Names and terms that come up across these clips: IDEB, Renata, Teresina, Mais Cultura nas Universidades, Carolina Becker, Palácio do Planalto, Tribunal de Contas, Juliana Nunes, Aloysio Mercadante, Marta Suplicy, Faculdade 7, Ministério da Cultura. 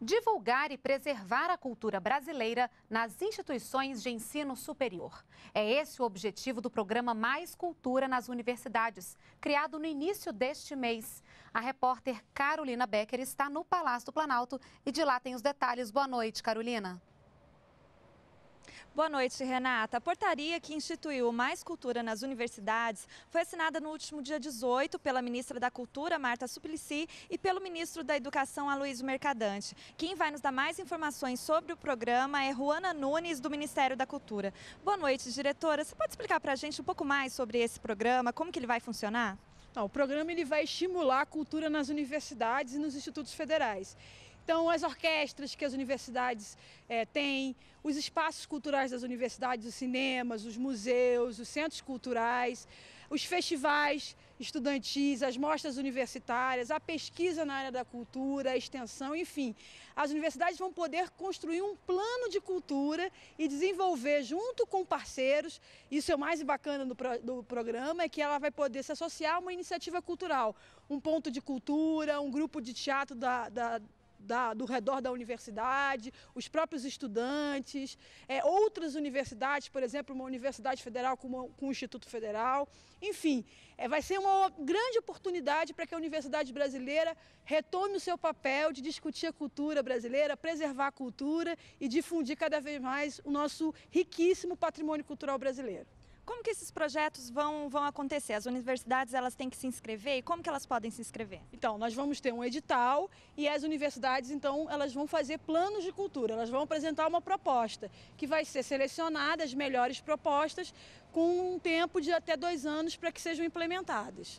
Divulgar e preservar a cultura brasileira nas instituições de ensino superior. É esse o objetivo do programa Mais Cultura nas Universidades, criado no início deste mês. A repórter Carolina Becker está no Palácio do Planalto e de lá tem os detalhes. Boa noite, Carolina. Boa noite, Renata. A portaria que instituiu Mais Cultura nas Universidades foi assinada no último dia 18 pela ministra da Cultura, Marta Suplicy, e pelo ministro da Educação, Aloysio Mercadante. Quem vai nos dar mais informações sobre o programa é Juliana Nunes, do Ministério da Cultura. Boa noite, diretora. Você pode explicar para a gente um pouco mais sobre esse programa, como que ele vai funcionar? Não, o programa ele vai estimular a cultura nas universidades e nos institutos federais. Então, as orquestras que as universidades têm, os espaços culturais das universidades, os cinemas, os museus, os centros culturais, os festivais estudantis, as mostras universitárias, a pesquisa na área da cultura, a extensão, enfim. As universidades vão poder construir um plano de cultura e desenvolver junto com parceiros. Isso é o mais bacana do programa, é que ela vai poder se associar a uma iniciativa cultural, um ponto de cultura, um grupo de teatro do redor da universidade, os próprios estudantes, outras universidades, por exemplo, uma universidade federal com o Instituto Federal. Enfim, vai ser uma grande oportunidade para que a universidade brasileira retome o seu papel de discutir a cultura brasileira, preservar a cultura e difundir cada vez mais o nosso riquíssimo patrimônio cultural brasileiro. Como que esses projetos vão acontecer? As universidades elas têm que se inscrever e como que elas podem se inscrever? Então, nós vamos ter um edital e as universidades, então, elas vão fazer planos de cultura, elas vão apresentar uma proposta que vai ser selecionada, as melhores propostas, com um tempo de até 2 anos para que sejam implementadas.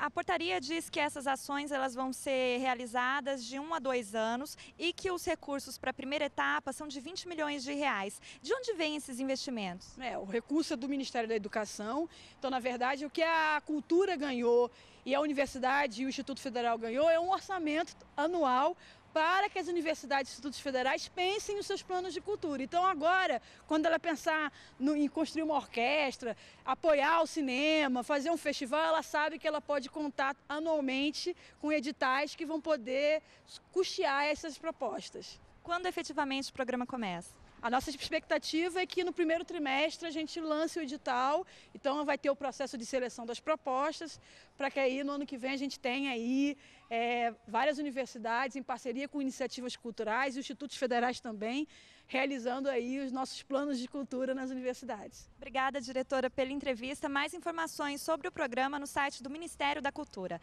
A portaria diz que essas ações elas vão ser realizadas de 1 a 2 anos e que os recursos para a primeira etapa são de 20 milhões de reais. De onde vêm esses investimentos? O recurso é do Ministério da Educação. Então, na verdade, o que a cultura ganhou e a universidade e o Instituto Federal ganhou é um orçamento anual para que as universidades e institutos federais pensem nos seus planos de cultura. Então agora, quando ela pensar em construir uma orquestra, apoiar o cinema, fazer um festival, ela sabe que ela pode contar anualmente com editais que vão poder custear essas propostas. Quando efetivamente o programa começa? A nossa expectativa é que no primeiro trimestre a gente lance o edital, então vai ter o processo de seleção das propostas, para que aí no ano que vem a gente tenha aí várias universidades em parceria com iniciativas culturais e institutos federais também, realizando aí os nossos planos de cultura nas universidades. Obrigada, diretora, pela entrevista. Mais informações sobre o programa no site do Ministério da Cultura.